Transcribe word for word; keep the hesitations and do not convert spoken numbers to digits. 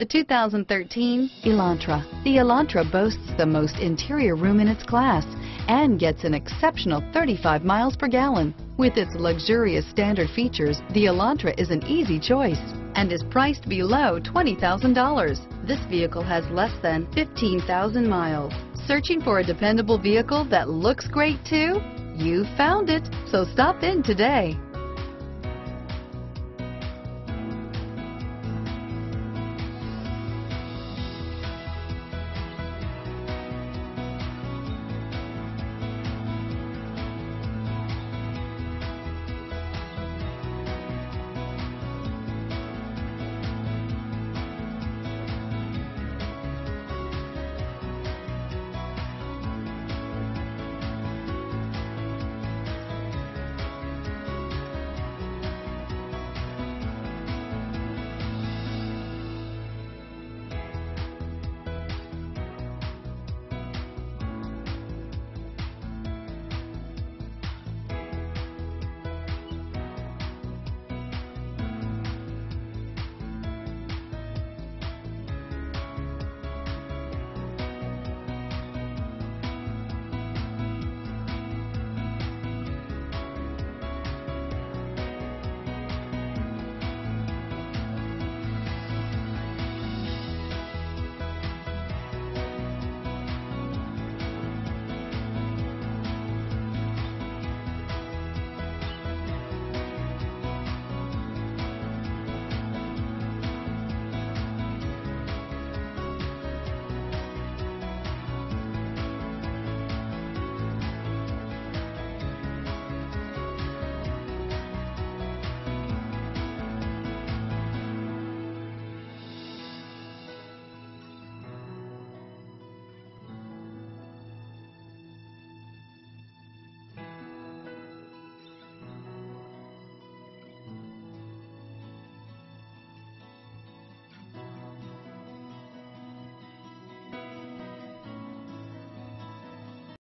The two thousand thirteen Elantra. The Elantra boasts the most interior room in its class and gets an exceptional thirty-five miles per gallon. With its luxurious standard features, the Elantra is an easy choice and is priced below twenty thousand dollars. This vehicle has less than fifteen thousand miles. Searching for a dependable vehicle that looks great too? You found it, so stop in today.